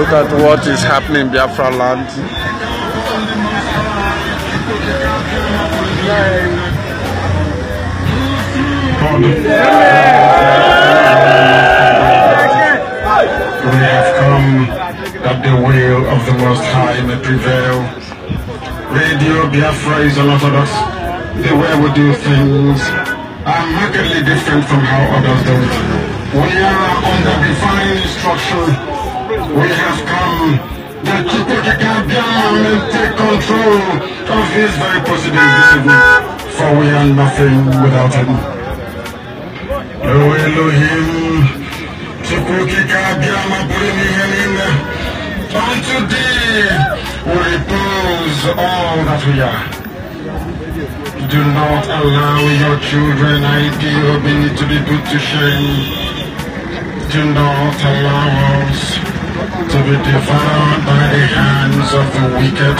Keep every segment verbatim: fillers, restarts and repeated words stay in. Look at what is happening in Biafra land. We have come that the will of the Most High may prevail. Radio Biafra is unorthodox. The way we do things are markedly different from how others do. We are under defined structure. We have come that Chiteke Kabiama may take control of his very proceedings this evening, for we are nothing without him. O Elohim, Chiteke Kabiama Purimihenina, unto thee we repose all that we are. Do not allow your children, ideal being, to be put to shame. Do not allow us to be devoured by the hands of the wicked.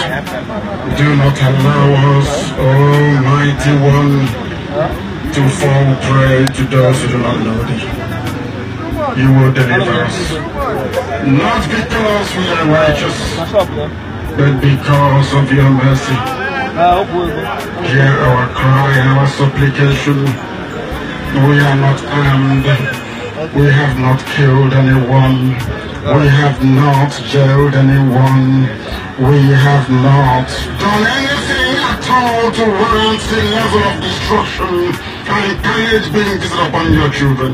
Do not allow us, Almighty One, to fall prey to those who do not know thee. You will deliver us, not because we are righteous, but because of your mercy. Hear our cry, our supplication. We are not armed. We have not killed anyone. We have not jailed anyone. We have not done anything at all to warrant the level of destruction and carnage being visited upon your children.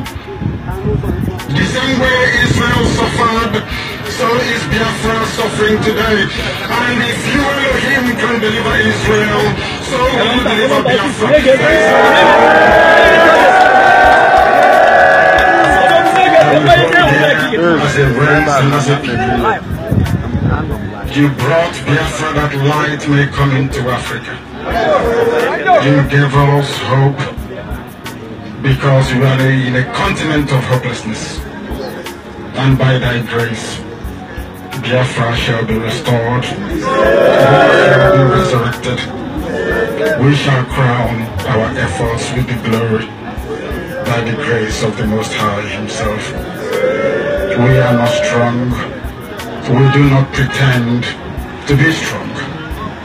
The same way Israel suffered, so is Biafra suffering today. And if you or him can deliver Israel, so will deliver Biafra. As a race and as a people, you brought Biafra that light may come into Africa. You gave us hope because we are in a continent of hopelessness. And by thy grace, Biafra shall be restored, we shall be resurrected. We shall crown our efforts with the glory by the grace of the Most High Himself. We are not strong. We do not pretend to be strong.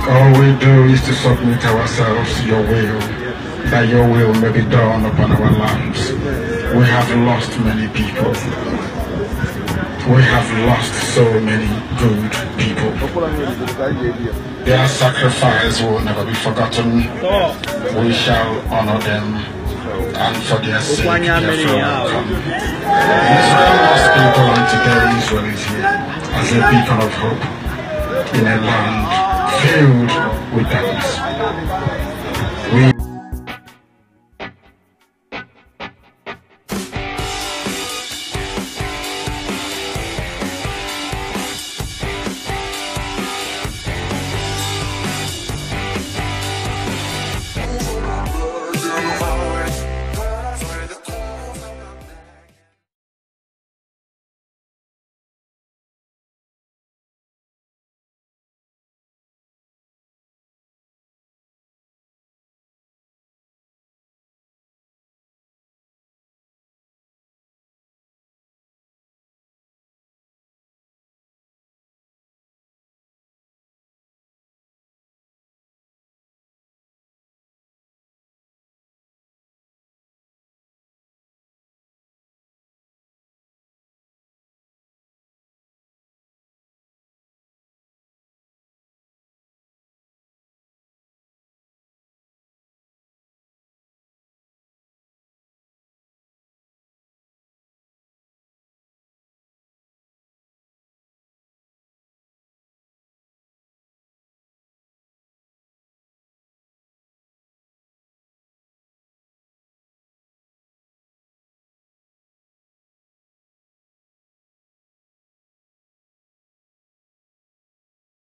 All we do is to submit ourselves to your will, that your will may be done upon our lands. We have lost many people. We have lost so many good people. Their sacrifice will never be forgotten. We shall honor them. And for their sake, Biafra will come. Israel lost people, and today Israel is here as a beacon of hope in a land filled with darkness.